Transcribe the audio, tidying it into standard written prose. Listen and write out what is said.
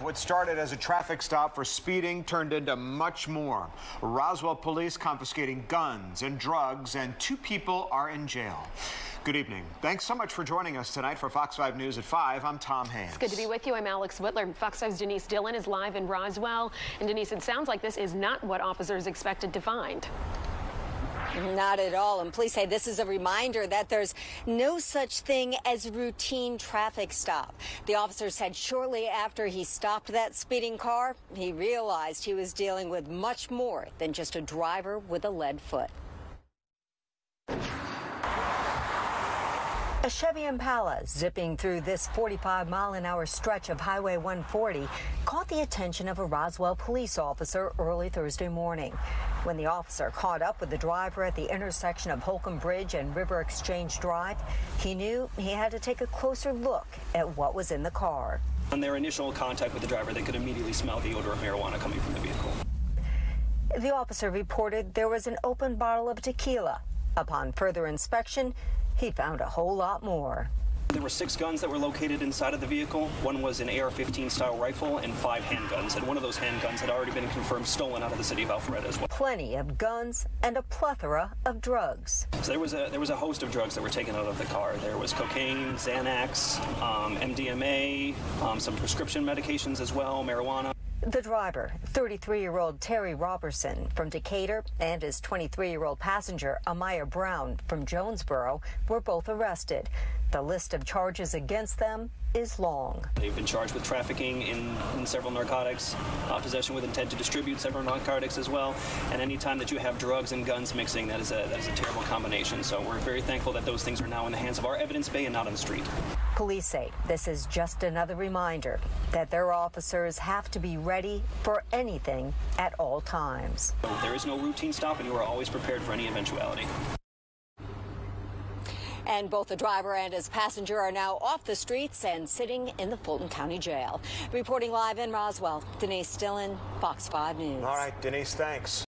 What started as a traffic stop for speeding turned into much more. Roswell police confiscating guns and drugs, and two people are in jail. Good evening. Thanks so much for joining us tonight for Fox 5 News at 5. I'm Tom Haynes. It's good to be with you. I'm Alex Whitler. Fox 5's Denise Dillon is live in Roswell. And Denise, it sounds like this is not what officers expected to find. Not at all. And police say this is a reminder that there's no such thing as routine traffic stop. The officer said shortly after he stopped that speeding car, he realized he was dealing with much more than just a driver with a lead foot. A Chevy Impala zipping through this 45-mile-an-hour stretch of Highway 140 caught the attention of a Roswell police officer early Thursday morning. When the officer caught up with the driver at the intersection of Holcomb Bridge and River Exchange Drive, he knew he had to take a closer look at what was in the car. On their initial contact with the driver, they could immediately smell the odor of marijuana coming from the vehicle. The officer reported there was an open bottle of tequila. Upon further inspection, he found a whole lot more. There were 6 guns that were located inside of the vehicle. One was an AR-15 style rifle and 5 handguns, and one of those handguns had already been confirmed stolen out of the city of Alpharetta as well. Plenty of guns and a plethora of drugs. So there was a host of drugs that were taken out of the car. There was cocaine, Xanax, MDMA, some prescription medications as well, marijuana. The driver, 33-year-old Terry Robertson from Decatur, and his 23-year-old passenger, Amaya Brown from Jonesboro, were both arrested. The list of charges against them is long. They've been charged with trafficking in several narcotics, possession with intent to distribute several narcotics as well, and any time that you have drugs and guns mixing, that is a terrible combination. So we're very thankful that those things are now in the hands of our evidence bay and not on the street. Police say this is just another reminder that their officers have to be ready for anything at all times. There is no routine stop, and you are always prepared for any eventuality. And both the driver and his passenger are now off the streets and sitting in the Fulton County Jail. Reporting live in Roswell, Denise Dillon, Fox 5 News. All right, Denise, thanks.